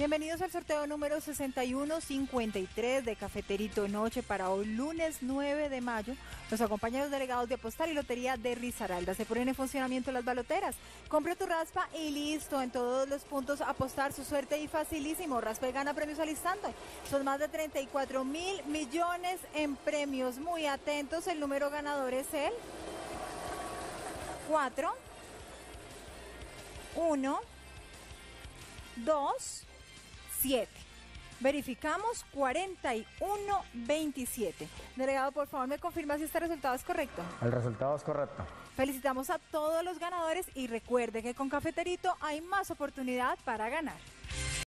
Bienvenidos al sorteo número 6153 de Cafeterito Noche para hoy lunes 9 de mayo. Nos acompañan los delegados de Apostar y Lotería de Risaralda. Se ponen en funcionamiento las baloteras. Compra tu raspa y listo. En todos los puntos apostar su suerte y facilísimo. Raspa y gana premios alistando. Son más de 34.000 millones en premios. Muy atentos. El número ganador es el 4, 1, 2, 7. Verificamos 4127. Delegado, por favor, me confirma si este resultado es correcto. El resultado es correcto. Felicitamos a todos los ganadores y recuerde que con Cafeterito hay más oportunidad para ganar.